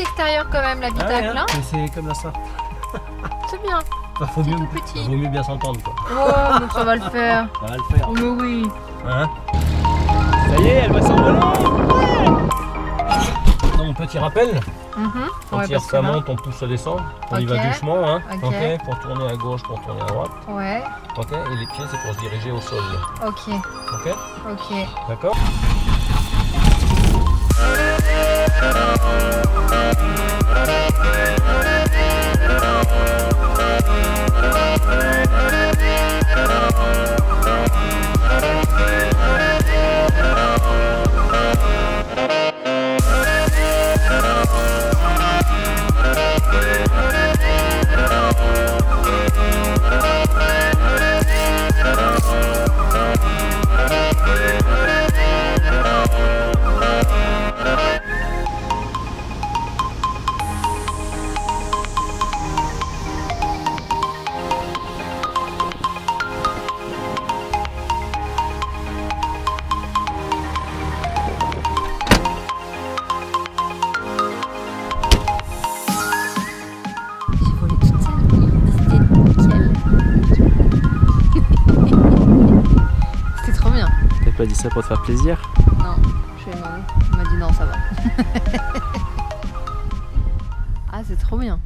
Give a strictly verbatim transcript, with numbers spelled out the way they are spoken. l'extérieur quand même, l'habitacle. Ah ouais, hein, hein. C'est comme ça. C'est bien. Bah, faut mieux, petit. Vaut mieux bien s'entendre quoi. Oh, donc ça va le faire. Ça va le faire. Oh, mais oui. Hein, ça y est, elle va s'envoler. Ouais. Mon petit rappel. Mm-hmm. On ouais, tire, ça monte, on pousse, ça descend. On okay. y va doucement, hein. Okay. Okay. Pour tourner à gauche, pour tourner à droite. Ouais. Okay. Et les pieds, c'est pour se diriger au sol. Ok. Ok. Ok. D'accord. Tu as dit ça pour te faire plaisir? Non, je lui ai demandé. Il m'a dit non, ça va. Ah, c'est trop bien.